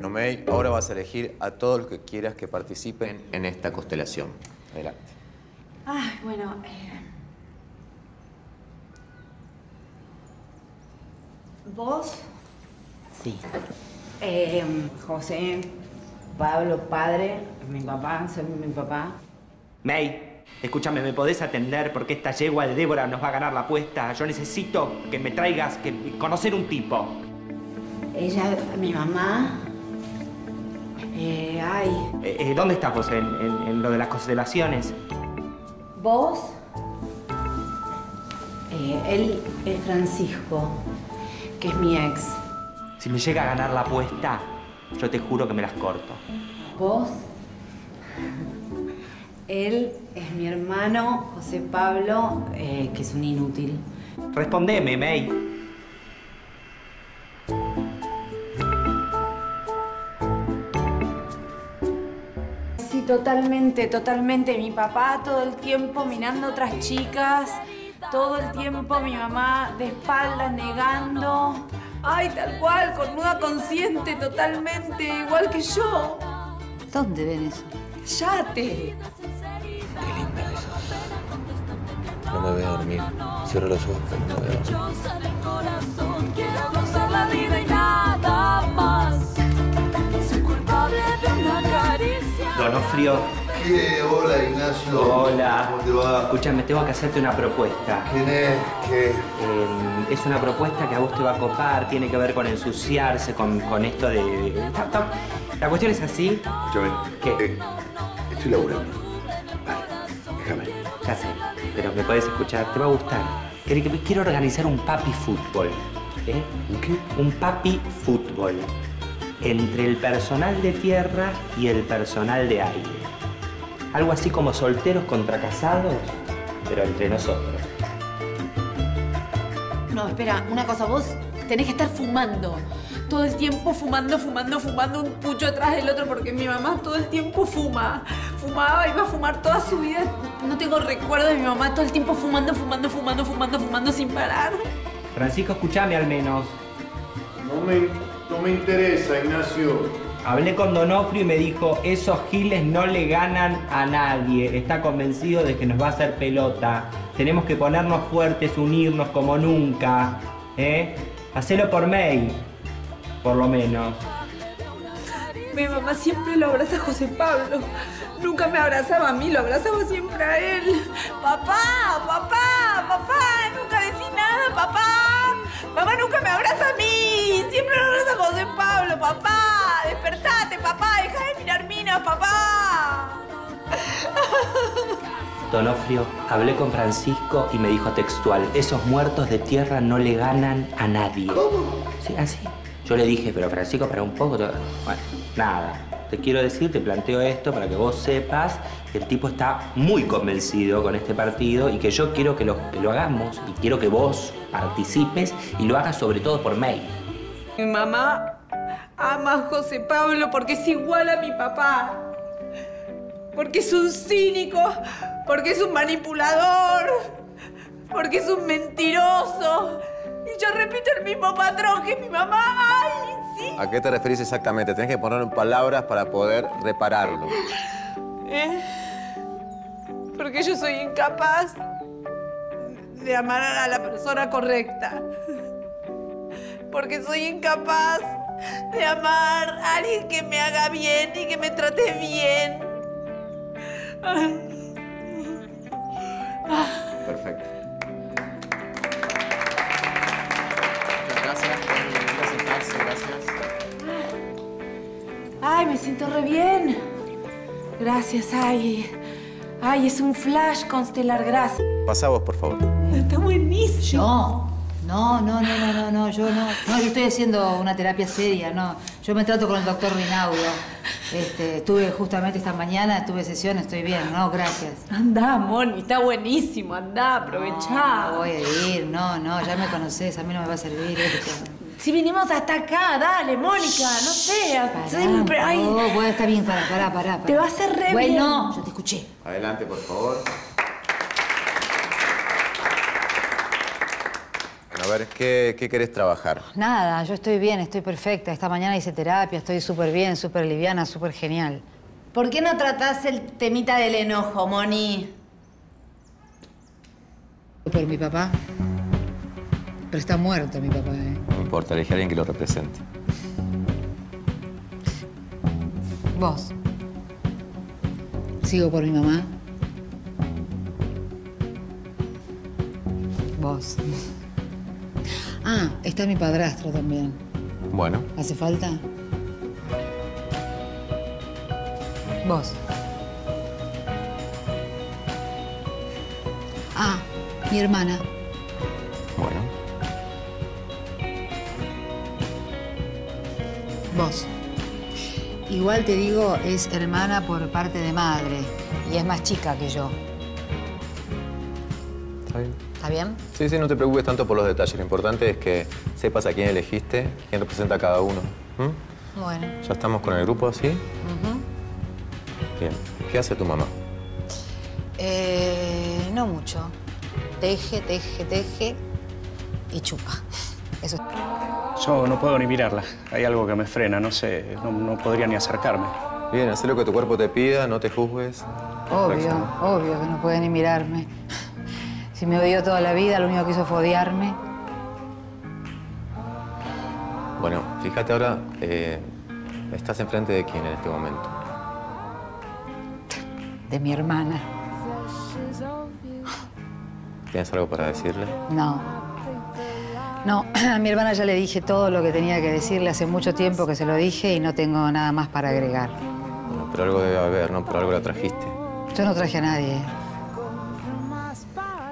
Benumey, ahora vas a elegir a todos los que quieras que participen en esta constelación. Adelante. Ay, bueno... ¿Vos? Sí. José, Pablo, padre, mi papá, soy mi papá. May, escúchame, ¿me podés atender? Porque esta yegua de Débora nos va a ganar la apuesta. Yo necesito que me traigas, conocer un tipo. Ella, mi mamá... ¿dónde estás vos en lo de las constelaciones? ¿Vos? Él es Francisco, que es mi ex. Si me llega a ganar la apuesta, yo te juro que me las corto. ¿Vos? Él es mi hermano, José Pablo, que es un inútil. Respondeme, May. Sí, totalmente, totalmente. Mi papá todo el tiempo mirando a otras chicas. Todo el tiempo mi mamá de espaldas, negando. Ay, tal cual, con nuda consciente, totalmente, igual que yo. ¿Dónde ven eso? ¡Cállate! Qué linda eso. No me voy a dormir. Cierro los ojos, pero no me voy a dormir. Quiero gozar la vida y nada más. Soy culpable de una caricia. Don Onofrio. ¿Qué? Hola, Ignacio. Hola. ¿Cómo te va? Escúchame, tengo que hacerte una propuesta. ¿Quién es? ¿Qué? Es una propuesta que a vos te va a copar, tiene que ver con ensuciarse, con esto de... La cuestión es así. Escúchame. ¿Qué? Estoy laburando. Vale, déjame. Ya sé, pero me podés escuchar. Te va a gustar. Quiero organizar un papi fútbol. ¿Eh? ¿Un qué? Un papi fútbol. Entre el personal de tierra y el personal de aire. Algo así como solteros contra casados, pero entre nosotros. No, espera, una cosa, vos tenés que estar fumando. Todo el tiempo fumando un pucho atrás del otro, porque mi mamá todo el tiempo fuma. Fumaba, iba a fumar toda su vida. No tengo recuerdo de mi mamá todo el tiempo fumando sin parar. Francisco, escuchame al menos. No me interesa, Ignacio. Hablé con Don Onofrio y me dijo, esos giles no le ganan a nadie. Está convencido de que nos va a hacer pelota. Tenemos que ponernos fuertes, unirnos como nunca. ¿Eh? Hacelo por May, por lo menos. Mi mamá siempre lo abraza a José Pablo. Nunca me abrazaba a mí, lo abrazaba siempre a él. Papá, nunca decís nada, papá. Mamá nunca me abraza a mí. Siempre lo abraza a José Pablo, papá. ¡Despertate, papá! ¡Deja de mirar minas, papá! Don Onofrio, hablé con Francisco y me dijo textual, esos muertos de tierra no le ganan a nadie. ¿Cómo? Sí, así. Yo le dije, pero Francisco, para un poco... Bueno, nada. Te quiero decir, te planteo esto para que vos sepas que el tipo está muy convencido con este partido y que yo quiero que lo hagamos y quiero que vos participes y lo hagas sobre todo por mail. Mi mamá... ama a José Pablo porque es igual a mi papá. Porque es un cínico, porque es un manipulador, porque es un mentiroso. Y yo repito el mismo patrón que mi mamá. ¡Ay, sí! ¿A qué te referís exactamente? Tenés que poner en palabras para poder repararlo. Porque yo soy incapaz de amar a la persona correcta. Porque soy incapaz... de amar a alguien que me haga bien y que me trate bien. Perfecto. Muchas gracias por sentarse, gracias. Ay, me siento re bien. Gracias, ay. Ay, es un flash constelar, gracias. Pasá vos, por favor. Está buenísimo. ¿Yo? No, yo no. No, yo estoy haciendo una terapia seria, no. Yo me trato con el doctor Rinaudo. Tuve justamente esta mañana, tuve sesión, estoy bien, no, gracias. Andá, Moni, está buenísimo, andá, aprovechá. No, no voy a ir, no, ya me conocés, a mí no me va a servir esto. Si vinimos hasta acá, dale, Mónica, no seas. Siempre hay. No, bueno, está bien, pará. Te va a hacer re bien. Bueno, yo te escuché. Adelante, por favor. A ver, ¿qué querés trabajar? Nada, yo estoy bien, estoy perfecta. Esta mañana hice terapia, estoy súper bien, súper liviana, súper genial. ¿Por qué no tratás el temita del enojo, Moni? Por mi papá. Pero está muerto mi papá, ¿eh? No importa, elegí a alguien que lo represente. Vos. Sigo por mi mamá. Vos. Ah, está mi padrastro también. Bueno. ¿Hace falta? Vos. Ah, mi hermana. Bueno. Vos. Igual te digo, es hermana por parte de madre. Y es más chica que yo. Está bien. ¿Está bien? Sí, sí, no te preocupes tanto por los detalles. Lo importante es que sepas a quién elegiste, quién representa a cada uno. ¿Mm? Bueno. ¿Ya estamos con el grupo así? Uh-huh. Bien. ¿Qué hace tu mamá? No mucho. Teje, teje, teje y chupa. Eso. Yo no puedo ni mirarla. Hay algo que me frena, no sé, no podría ni acercarme. Bien, haz lo que tu cuerpo te pida, no te juzgues. Obvio, obvio que no puede ni mirarme. Si me odió toda la vida, lo único que hizo fue odiarme. Bueno, fíjate ahora, estás enfrente de quién en este momento. De mi hermana. ¿Tienes algo para decirle? No. No, a mi hermana ya le dije todo lo que tenía que decirle hace mucho tiempo que se lo dije y no tengo nada más para agregar. Bueno, pero algo debe haber, ¿no? Por algo la trajiste. Yo no traje a nadie.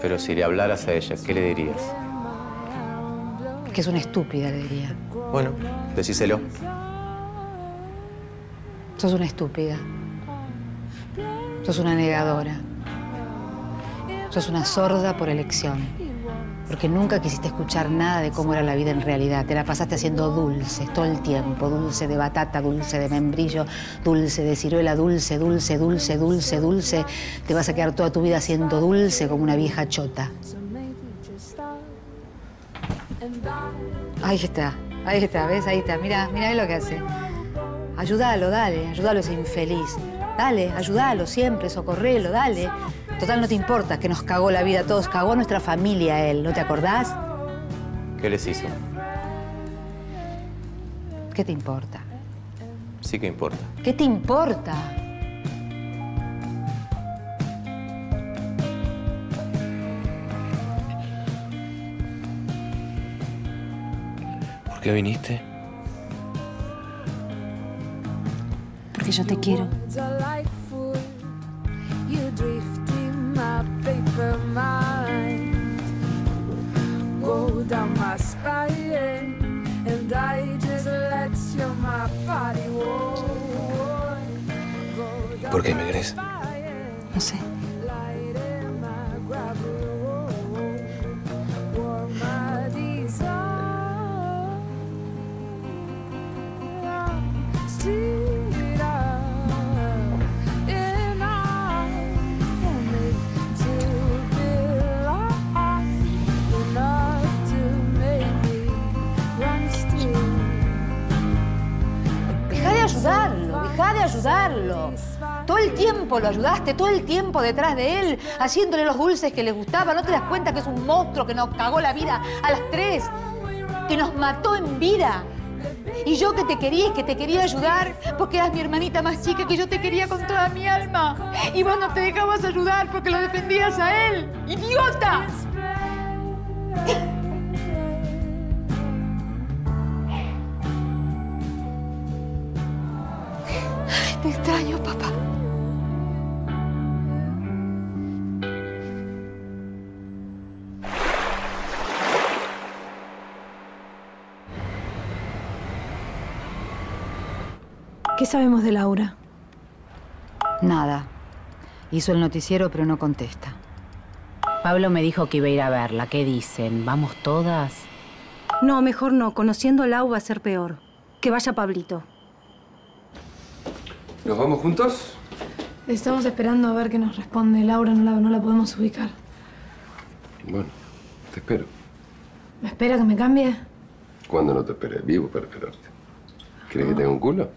Pero si le hablaras a ella, ¿qué le dirías? Que es una estúpida, le diría. Bueno, decíselo. Sos una estúpida. Sos una negadora. Sos una sorda por elección. Porque nunca quisiste escuchar nada de cómo era la vida en realidad. Te la pasaste haciendo dulces todo el tiempo. Dulce de batata, dulce de membrillo, dulce de ciruela, dulce, dulce, dulce, dulce, dulce. Te vas a quedar toda tu vida haciendo dulce como una vieja chota. Ahí está, ¿ves? Ahí está. Mirá, mirá lo que hace. Ayúdalo, dale, ayúdalo ese infeliz. Dale, ayúdalo siempre, socorrelo, dale. Total, no te importa que nos cagó la vida a todos. Cagó a nuestra familia a él, ¿no te acordás? ¿Qué les hizo? ¿Qué te importa? Sí que importa. ¿Qué te importa? ¿Por qué viniste? Porque yo te quiero. ¿Por qué me crees? No sé. Todo el tiempo lo ayudaste, todo el tiempo detrás de él, haciéndole los dulces que le gustaba. ¿No te das cuenta que es un monstruo que nos cagó la vida a las tres? Que nos mató en vida. Y yo que te quería y que te quería ayudar, porque eras mi hermanita más chica, que yo te quería con toda mi alma. Y vos no te dejabas ayudar porque lo defendías a él. ¡Idiota! Te extraño, papá. ¿Qué sabemos de Laura? Nada. Hizo el noticiero, pero no contesta. Pablo me dijo que iba a ir a verla. ¿Qué dicen? ¿Vamos todas? No, mejor no. Conociendo a Lau va a ser peor. Que vaya Pablito. ¿Nos vamos juntos? Estamos esperando a ver qué nos responde. Laura no la podemos ubicar. Bueno, te espero. ¿Me espera que me cambie? ¿Cuándo no te esperé? Vivo para esperarte. ¿Crees que tenga un culo?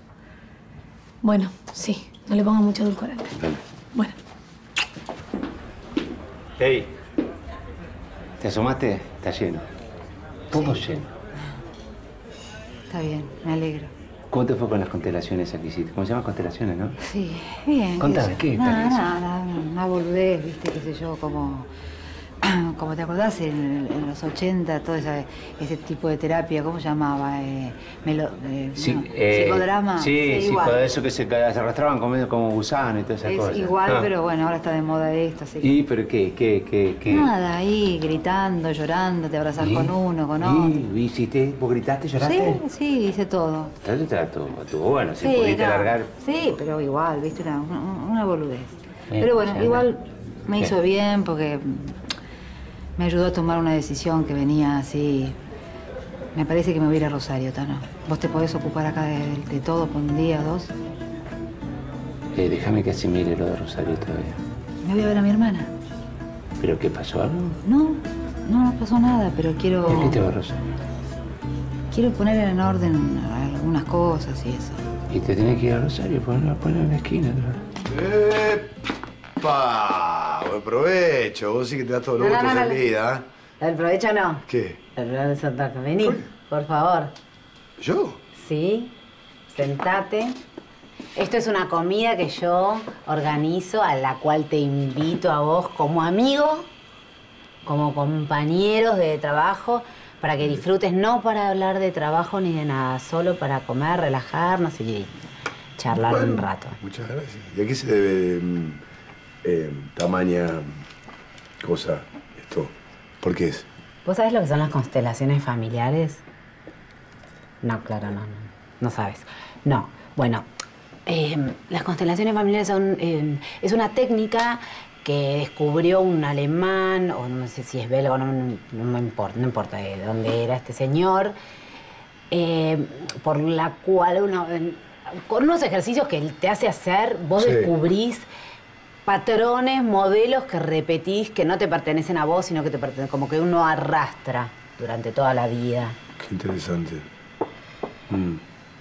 Bueno, sí. No le pongo mucho edulcorante. Dale. Bueno. Hey. ¿Te asomaste? Está lleno. Todo sí. Lleno. Está bien. Me alegro. ¿Cómo te fue con las constelaciones aquí? ¿Cómo se llaman constelaciones, no? Sí, bien. Contame, ¿qué tal eso? Nada, boludez, viste, qué sé yo, como te acordás en los 80, todo ese tipo de terapia, ¿cómo se llamaba? ¿Psicodrama? Sí, sí, igual. Eso que se arrastraban como gusanos y todas esas cosas. Igual, pero bueno, ahora está de moda esto, así que... ¿Y pero qué? Nada, ahí, gritando, llorando, te abrazás con uno, con otro. ¿Vos gritaste, lloraste? Sí, hice todo. Estuvo bueno, si pudiste alargar... Sí, pero igual, viste, una boludez. Pero bueno, igual me hizo bien porque... Me ayudó a tomar una decisión que venía así... Me parece que me voy a ir a Rosario, Tano. ¿Vos te podés ocupar acá de todo por un día o dos? Déjame que asimile lo de Rosario todavía. Me voy a ver a mi hermana. ¿Pero qué pasó? ¿Algo? No pasó nada, pero quiero... ¿Por qué te vas a Rosario? Quiero poner en orden algunas cosas y eso. Y te tenés que ir a Rosario, ponlo en la esquina. ¡Epa! El provecho, vos sí que te das todos los gustos de vida, ¿eh? El provecho no. ¿Qué? El provecho de Santa Fe. Vení, por favor. ¿Yo? Sí, sentate. Esto es una comida que yo organizo, a la cual te invito a vos como amigo, como compañeros de trabajo, para que disfrutes, no para hablar de trabajo ni de nada, solo para comer, relajarnos y charlar un rato. Muchas gracias. ¿Y a qué se debe...? Tamaña cosa, esto. ¿Por qué es? ¿Vos sabés lo que son las constelaciones familiares? No, claro, no. No sabes. No. Bueno, las constelaciones familiares son... es una técnica que descubrió un alemán, o no sé si es belga, no importa de dónde era este señor, por la cual con unos ejercicios que te hace hacer, vos descubrís... Patrones, modelos que repetís, que no te pertenecen a vos, sino que te pertenecen, como que uno arrastra durante toda la vida. Qué interesante.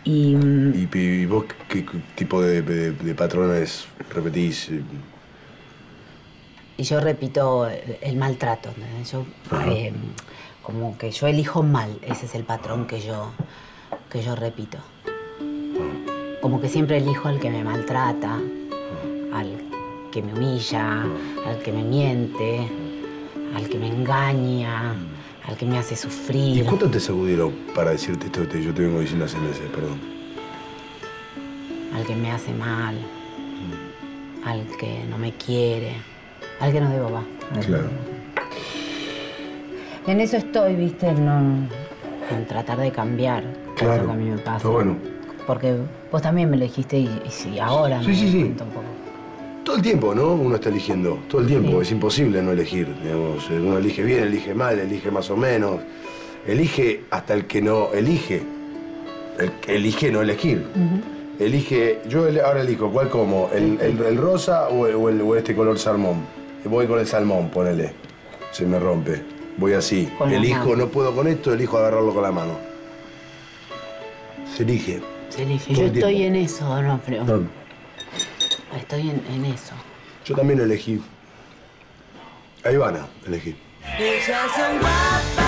¿Y vos qué tipo de patrones repetís? Y yo repito el maltrato. ¿No? Yo, como que yo elijo mal, ese es el patrón que yo repito. Como que siempre elijo al que me maltrata, al que me humilla, al que me miente, al que me engaña, al que me hace sufrir. ¿Y cuánto te sacudieron para decirte esto que yo te vengo diciendo hace meses? Perdón. Al que me hace mal, al que no me quiere, al que no debo va. Claro. En eso estoy, viste, en tratar de cambiar. Claro. Eso que a mí me pasa. Está bueno. Porque vos también me lo dijiste y si ahora me cuento un poco. Todo el tiempo, ¿no? Uno está eligiendo. Todo el tiempo. Sí. Es imposible no elegir, digamos. Uno elige bien, elige mal, elige más o menos. Elige hasta el que no elige. El que elige no elegir. Elige... Yo ahora elijo, ¿cuál como? ¿El rosa o este color salmón? Voy con el salmón, ponele. Se me rompe. Voy así. Elijo, no puedo con esto, elijo agarrarlo con la mano. Se elige. Se elige. Yo estoy en eso, Don Onofrio. Estoy en eso. Yo también elegí. A Ivana elegí. Ellas son guapas.